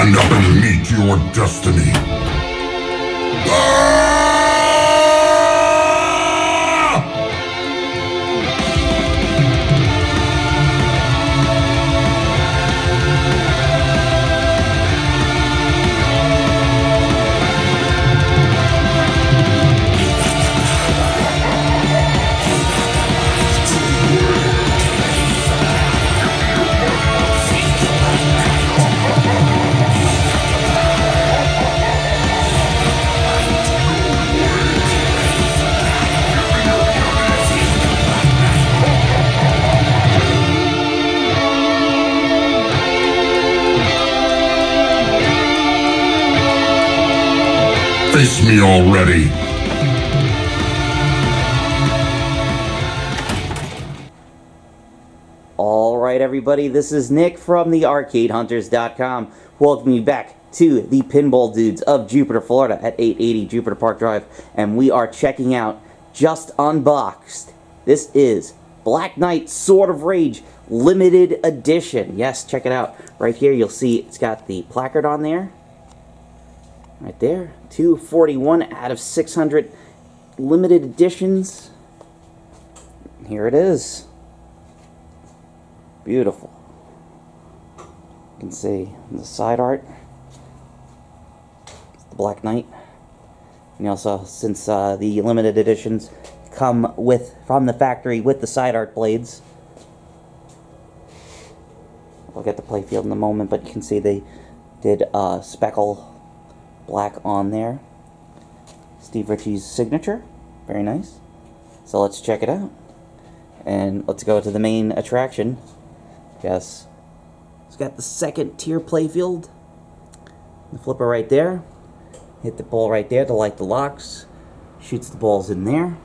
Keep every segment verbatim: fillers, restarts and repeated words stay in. Stand up and meet your destiny. Ah! Face me already. Alright everybody, this is Nick from the arcade hunters dot com. Welcome you back to the Pinball Dudes of Jupiter, Florida at eight eighty Jupiter Park Drive. And we are checking out, just unboxed, this is Black Knight Sword of Rage Limited Edition. Yes, check it out. Right here you'll see it's got the placard on there. Right there, two forty-one out of six hundred limited editions. Here it is. Beautiful. You can see the side art. It's the Black Knight. And also, since uh, the limited editions come with from the factory with the side art blades, we'll get the playfield in a moment. But you can see they did uh, speckle black on there. Steve Ritchie's signature. Very nice. So let's check it out. And let's go to the main attraction. Yes. It's got the second tier playfield. The flipper right there. Hit the ball right there to light the locks. Shoots the balls in there.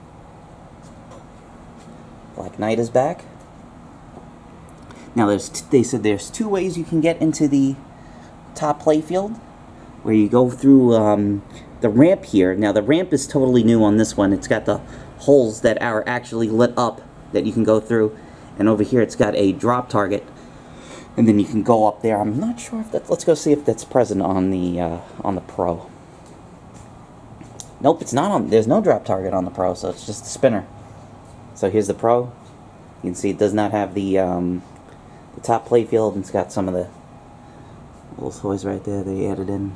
Black Knight is back. Now there's t they said there's two ways you can get into the top playfield, where you go through um, the ramp here. Now the ramp is totally new on this one. It's got the holes that are actually lit up that you can go through. And over here it's got a drop target. And then you can go up there. I'm not sure if that's... Let's go see if that's present on the uh, on the Pro. Nope, it's not on... There's no drop target on the Pro, so it's just a spinner. So here's the Pro. You can see it does not have the, um, the top playfield, and it's got some of the little toys right there they added in.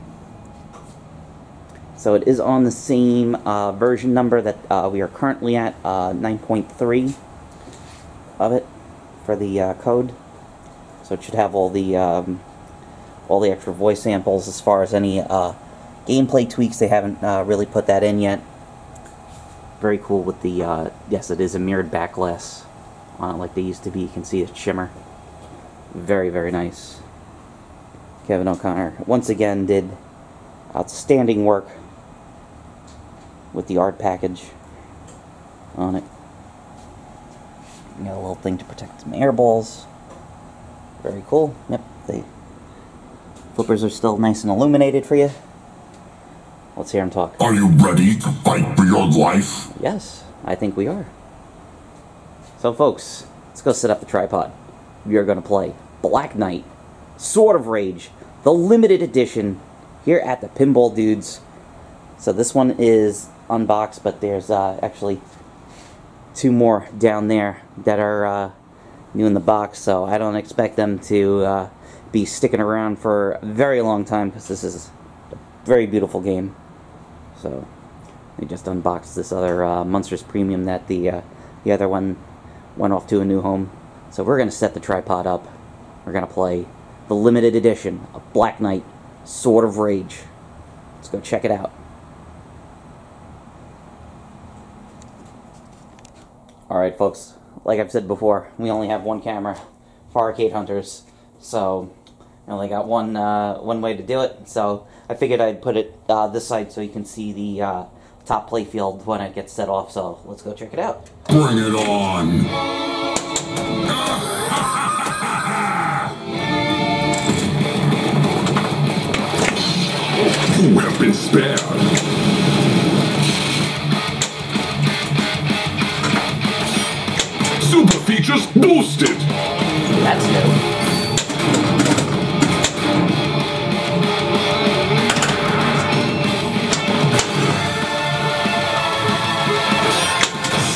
So it is on the same uh, version number that uh, we are currently at, uh, nine point three of it for the uh, code. So it should have all the um, all the extra voice samples as far as any uh, gameplay tweaks. They haven't uh, really put that in yet. Very cool with the, uh, yes, it is a mirrored back glass on it like they used to be. You can see it shimmer. Very, very nice. Kevin O'Connor once again did outstanding work with the art package on it. You got a little thing to protect some air balls. Very cool. Yep, the flippers are still nice and illuminated for you. Let's hear him talk. Are you ready to fight for your life? Yes, I think we are. So folks, let's go set up the tripod. We are going to play Black Knight Sword of Rage, the limited edition, here at the Pinball Dudes. So this one is unboxed, but there's uh, actually two more down there that are uh, new in the box, so I don't expect them to uh, be sticking around for a very long time, because this is a very beautiful game. So they just unboxed this other uh, Munsters Premium that the, uh, the other one went off to a new home. So we're going to set the tripod up. We're going to play the limited edition of Black Knight Sword of Rage. Let's go check it out. Alright folks, like I've said before, we only have one camera for Arcade Hunters, so I only got one uh, one way to do it, so I figured I'd put it uh, this side so you can see the uh, top playfield when it gets set off, so let's go check it out. Bring it on! Who have been spared? Super features boosted! That's good.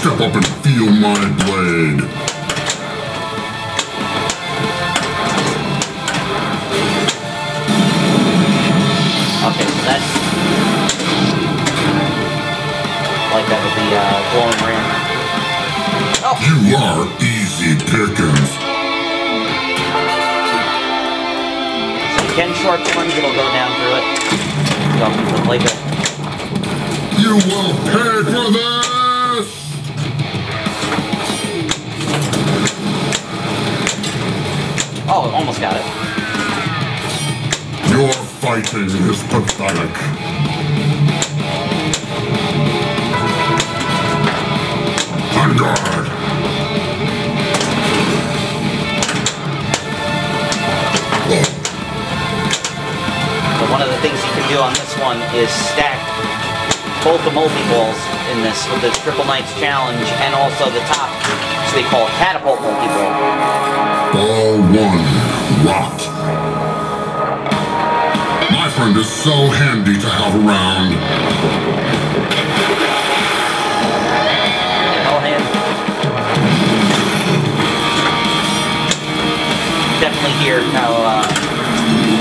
Step up and feel my blade. Okay, so that's like that with the uh, glowing ring. Oh. You are easy pickings. So you can short plunge, it'll go down through it. So it's like a... You will pay for this! Oh, almost got it. Your fighting is pathetic. On guard. So one of the things you can do on this one is stack both the multi-balls in this with the Triple Knights Challenge and also the top, so they call it catapult multi-ball. Ball one, rot. My friend is so handy to have around. All hands. Definitely hear how uh,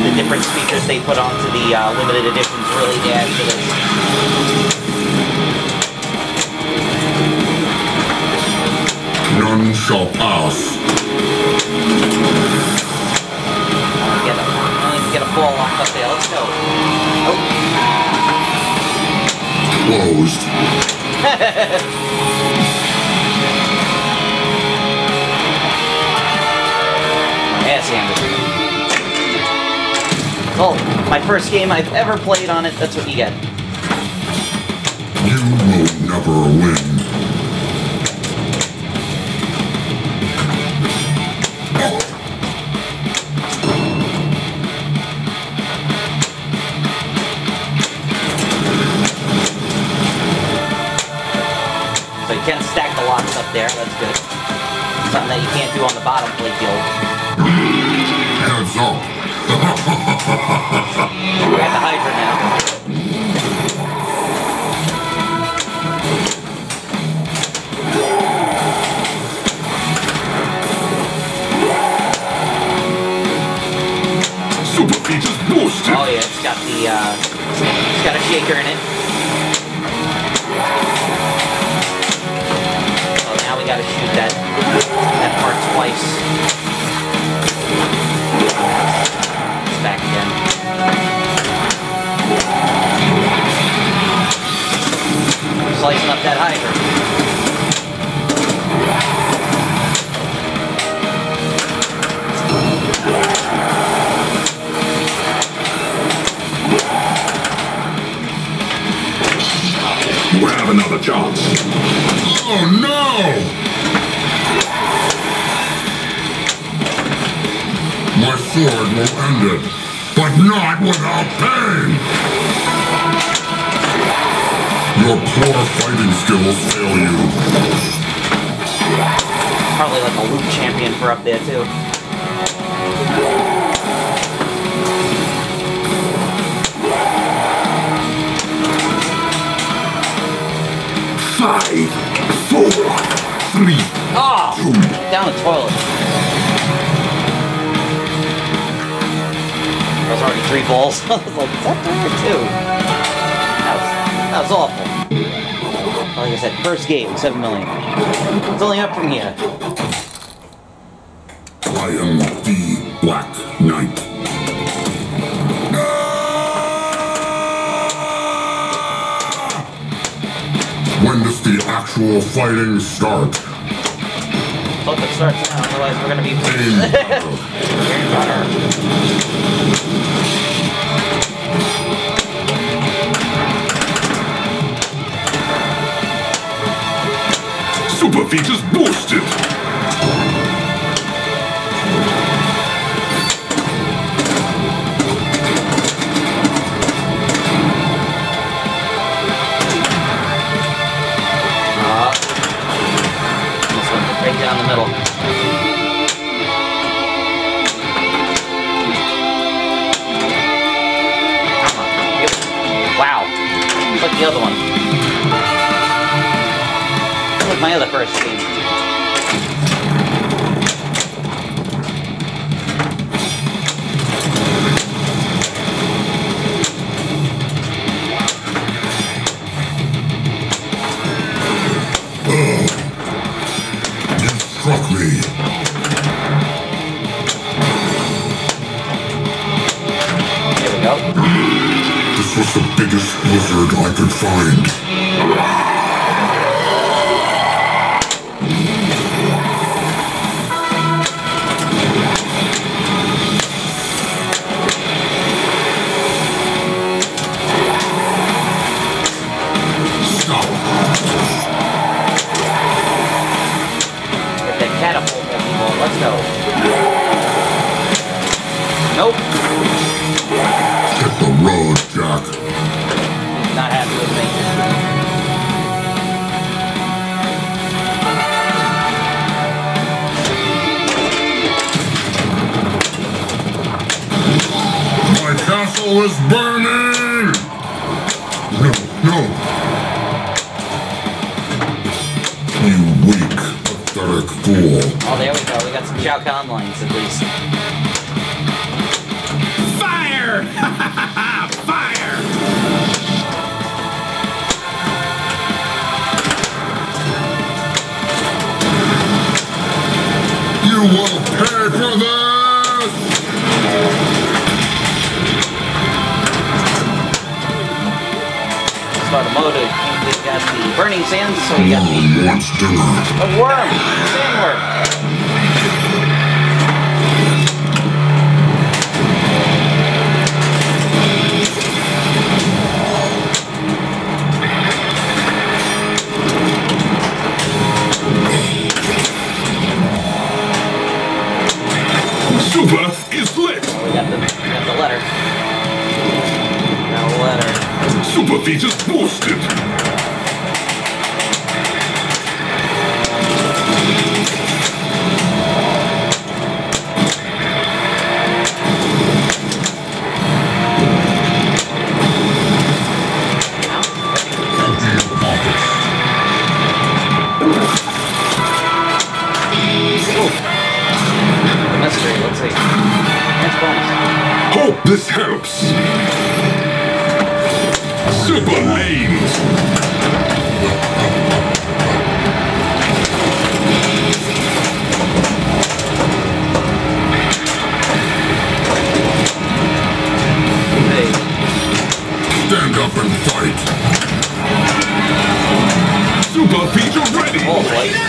the different speakers they put onto the uh, limited editions really add to this. None shall pass. Ball locked up there. Let's go. Oh. Closed. Ass handed. Oh, my first game I've ever played on it. That's what you get. You will never win. Can't stack the locks up there, that's good. Something that you can't do on the bottom plate field. Heads up. We're at the hydrant now. Super features boosted. Oh yeah, it's got the uh it's got a shaker in it. We gotta shoot that that part twice. It's back again. Slicing up that hydrant. We'll have another chance. Oh no! My sword will end it, but not without pain! Your poor fighting skills fail you. Probably like a loop champion for up there too. Five, four, three, oh, two. Down the toilet. That was already three balls. I was like, is that three or two? That was, that was awful. Like I said, first game, seven million. It's only up from here. I am the Black Knight. When does the actual fighting start? Hope it starts now, otherwise we're gonna be butter. Super features boosted. Ah, uh, right down the middle. Wow, it's like the other one. My other first thing to do. Was the biggest lizard I could find. Stop. Get that catapult, everyone. Let's go. Nope. Hit the road, Jack. Not happy with me. My castle is burning! No, no. You weak, pathetic fool. Oh, there we go. We got some Shao Kahn lines, at least. Fire! Fire! You will pay for this! So the motor, we got the burning sands, so we got the monster. A worm, a sandworm. Features boosted. Mystery, let's see. Hope this helps. Super names! Hey. Stand up and fight! Super feature ready! Oh, right. Like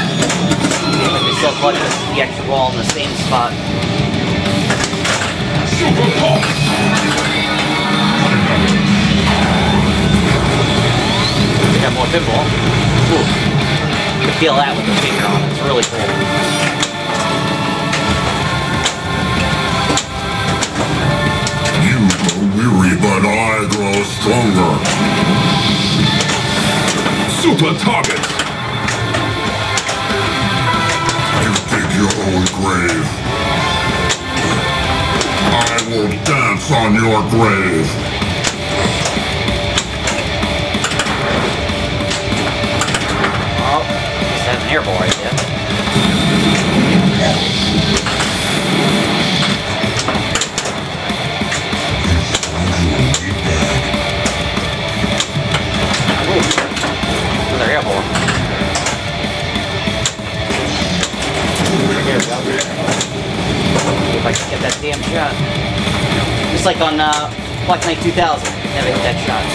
I said, like this, the extra wall in the same spot. Super pop! Got more pinball. Ooh. You can feel that with the finger on it. It's really cool. You grow weary, but I grow stronger. Super target. You dig your own grave. I will dance on your grave. Airboy, yeah. Another airboy. Here we go. See if I can get that damn shot. Just like on uh, Black Knight two thousand, never hit that shot.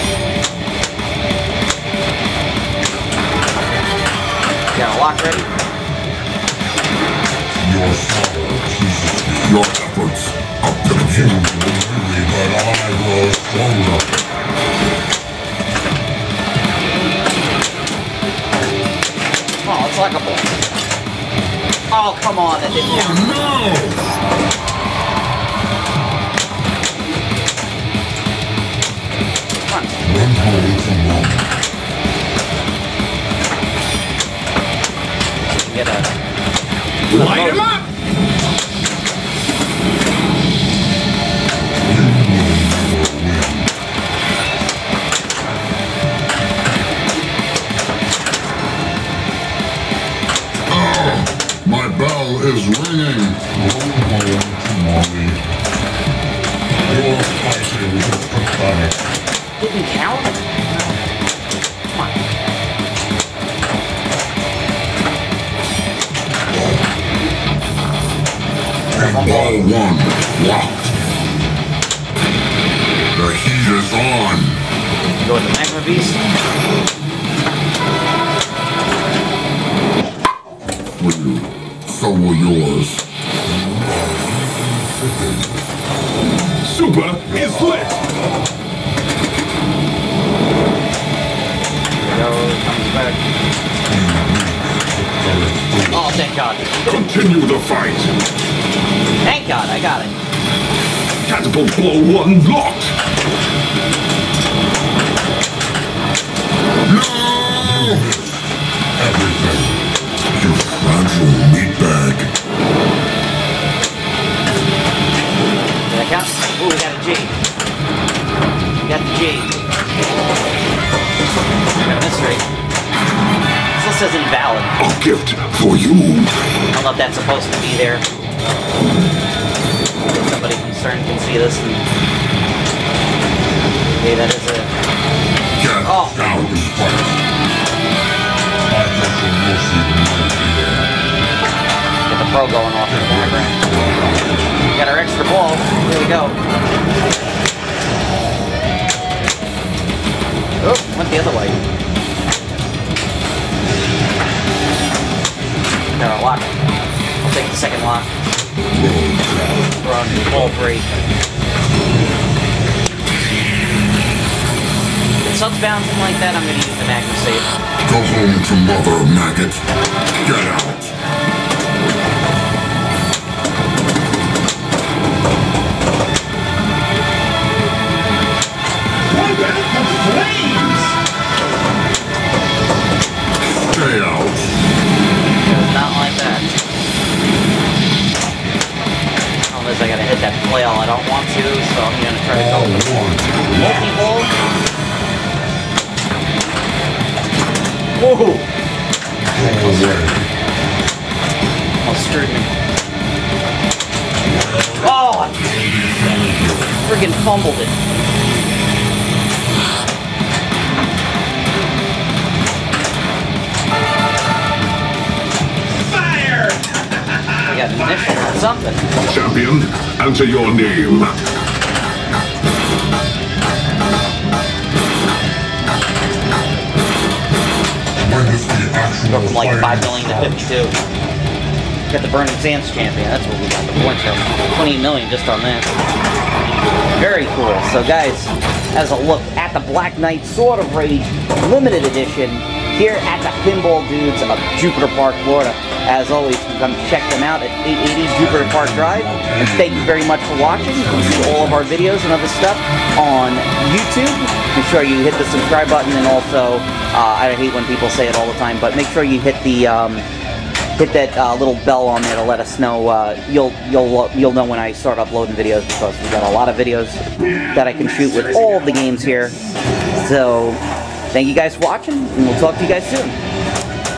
Got a lock ready. Your sorrow pleases me. Your efforts are pitiful, but I grow stronger. Oh, it's like a ball. Oh, come on, that didn't count. Oh, no! Come on. Get a, get a light him up! My bell is ringing. Did we count? Come on. Pinball one locked. The heat is on. Did you go with the microbeast? Will you? So will yours. Super is lit. There we go. Comes back. Oh, thank God. Continue the fight. Thank God, I got it. Catapult blow one blocked. No! Everything. You fragile meatbag. Did I count? Ooh, we got a G. We got the G. We got a mystery. This list is invalid. A gift for you. I don't know if that's supposed to be there. Somebody concerned can see this and... Okay, that is it. Get oh! Down the fire. Get the pro going off in the background. We got our extra ball. Here we go. Oh, went the other way. Got our lock. I'll take the second lock. We're on ball break. If subs bouncing like that, I'm going to use the magnet save. Go home to mother, maggot. Get out. Look at the flames! Stay out. Not like that. I gotta hit that flail. I don't want to, so I'm gonna try to go for the whoa! Almost screwed me. Oh! Friggin' fumbled it. I got an initial or something. Champion, answer your name. Go from like five million to fifty-two. Got the Burning Sands champion. That's what we got the points of. twenty million just on that. Very cool. So guys, as a look at the Black Knight Sword of Rage limited edition here at the Pinball Dudes of Jupiter Park, Florida. As always, you can come check them out at eight eighty Jupiter Park Drive. And thank you very much for watching. You can see all of our videos and other stuff on YouTube. Make sure you hit the subscribe button, and also, uh, I hate when people say it all the time, but make sure you hit the um, hit that uh, little bell on there to let us know. Uh, you'll you'll you'll know when I start uploading videos, because we've got a lot of videos that I can shoot with all of the games here. So, thank you guys for watching, and we'll talk to you guys soon.